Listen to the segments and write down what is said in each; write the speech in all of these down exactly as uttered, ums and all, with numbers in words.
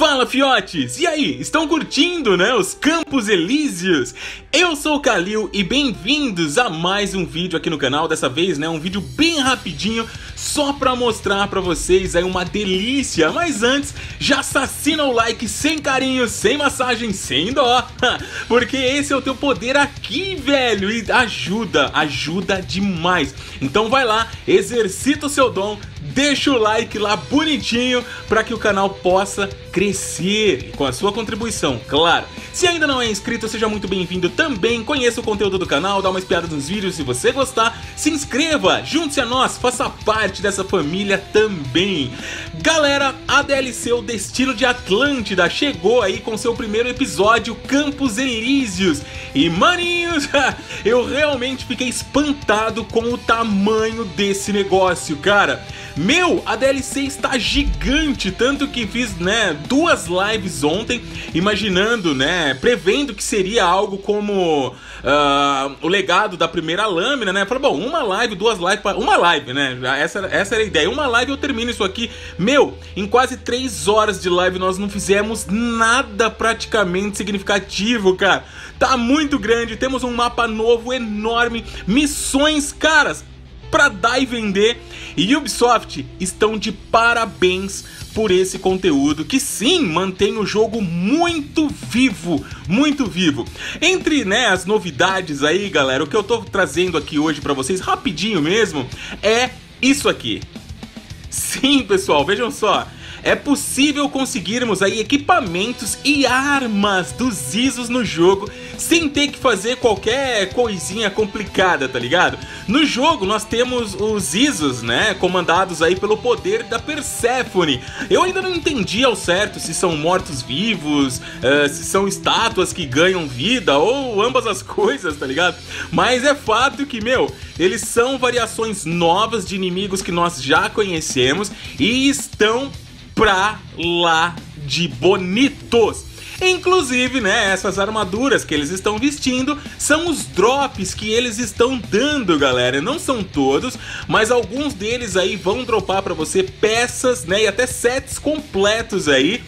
Fala, fiotes! E aí, estão curtindo, né, os Campos Elíseos? Eu sou o Kalil e bem-vindos a mais um vídeo aqui no canal. Dessa vez, né, um vídeo bem rapidinho, só pra mostrar pra vocês aí uma delícia. Mas antes, já assassina o like sem carinho, sem massagem, sem dó, porque esse é o teu poder aqui, velho, e ajuda, ajuda demais. Então vai lá, exercita o seu dom, deixa o like lá bonitinho para que o canal possa crescer com a sua contribuição, claro. Se ainda não é inscrito, seja muito bem-vindo também, conheça o conteúdo do canal, dá uma espiada nos vídeos se você gostar, se inscreva, junte-se a nós, faça parte dessa família também. Galera, a D L C, o Destino de Atlântida, chegou aí com seu primeiro episódio, Campos Elíseos. E maninhos, eu realmente fiquei espantado com o tamanho desse negócio, cara. Meu, a D L C está gigante, tanto que fiz, né, duas lives ontem, imaginando, né, prevendo que seria algo como uh, o legado da primeira lâmina, né? Falei, bom, uma live, duas lives, uma live, né? Essa, essa era a ideia, uma live eu termino isso aqui. Meu, em quase três horas de live nós não fizemos nada praticamente significativo, cara. Tá muito grande, temos um mapa novo, enorme, missões, caras, pra dar e vender, e Ubisoft estão de parabéns por esse conteúdo, que sim, mantém o jogo muito vivo, muito vivo. Entre, né, as novidades aí, galera, o que eu tô trazendo aqui hoje pra vocês, rapidinho mesmo, é isso aqui. Sim, pessoal, vejam só. É possível conseguirmos aí equipamentos e armas dos Isos no jogo sem ter que fazer qualquer coisinha complicada, tá ligado? No jogo nós temos os Isos, né, comandados aí pelo poder da Perséfone. Eu ainda não entendi ao certo se são mortos-vivos, uh, se são estátuas que ganham vida ou ambas as coisas, tá ligado? Mas é fato que, meu, eles são variações novas de inimigos que nós já conhecemos e estão pra lá de bonitos. Inclusive, né, essas armaduras que eles estão vestindo são os drops que eles estão dando, galera. Não são todos, mas alguns deles aí vão dropar pra você peças, né, e até sets completos aí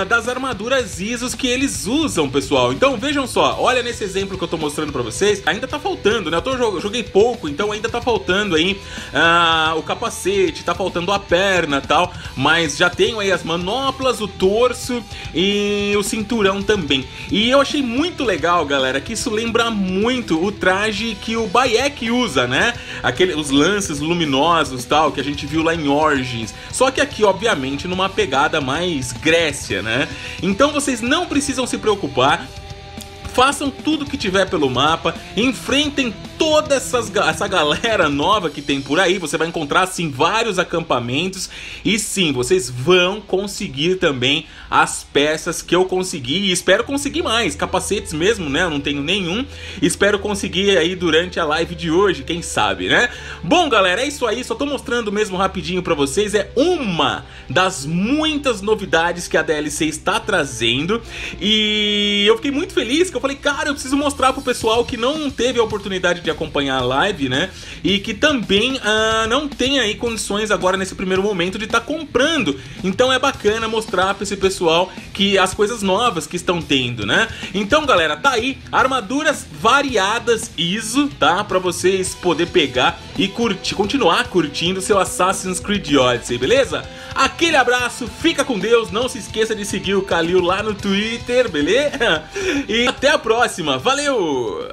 uh, das armaduras Isos que eles usam, pessoal. Então vejam só, olha nesse exemplo que eu tô mostrando pra vocês. Ainda tá faltando, né, eu, tô, eu joguei pouco, então ainda tá faltando aí uh, o capacete, tá faltando a perna e tal, mas já tenho aí as manoplas, o torso e o cinturão também. E eu achei muito legal, galera, que isso lembra muito o traje que o Bayek usa, né? Aquele, os lances luminosos tal, que a gente viu lá em Origins. Só que aqui, obviamente, numa pegada mais Grécia, né? Então vocês não precisam se preocupar. Façam tudo que tiver pelo mapa, enfrentem toda essas, essa galera nova que tem por aí. Você vai encontrar, sim, vários acampamentos. E sim, vocês vão conseguir também as peças que eu consegui. E espero conseguir mais. Capacetes mesmo, né? Eu não tenho nenhum. Espero conseguir aí durante a live de hoje, quem sabe, né? Bom, galera, é isso aí. Só tô mostrando mesmo rapidinho pra vocês. É uma das muitas novidades que a D L C está trazendo. E eu fiquei muito feliz que eu falei, cara, eu preciso mostrar pro pessoal que não teve a oportunidade de acompanhar a live, né? E que também ah, não tem aí condições agora nesse primeiro momento de estar tá comprando. Então é bacana mostrar pra esse pessoal que as coisas novas que estão tendo, né? Então, galera, tá aí armaduras variadas Iso, tá? Pra vocês poder pegar e curtir, continuar curtindo seu Assassin's Creed Odyssey, beleza? Aquele abraço, fica com Deus, não se esqueça de seguir o Kalil lá no Twitter, beleza? E até a próxima, valeu!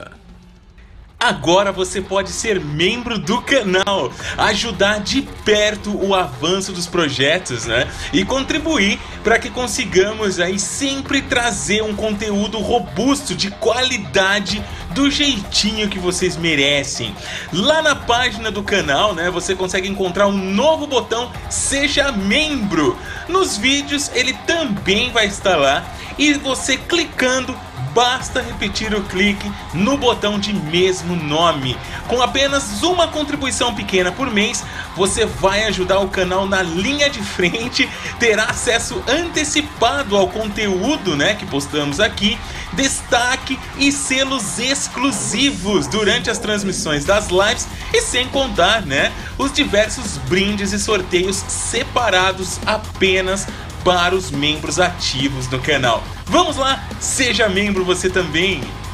Agora você pode ser membro do canal, ajudar de perto o avanço dos projetos, né? E contribuir para que consigamos aí sempre trazer um conteúdo robusto, de qualidade, do jeitinho que vocês merecem. Lá na página do canal, né, você consegue encontrar um novo botão Seja Membro. Nos vídeos ele também vai estar lá e você clicando, basta repetir o clique no botão de mesmo nome. Com apenas uma contribuição pequena por mês, você vai ajudar o canal na linha de frente, terá acesso antecipado ao conteúdo, né, que postamos aqui, destaque e selos exclusivos durante as transmissões das lives e sem contar, né, os diversos brindes e sorteios separados apenas para os membros ativos do canal. Vamos lá, seja membro você também!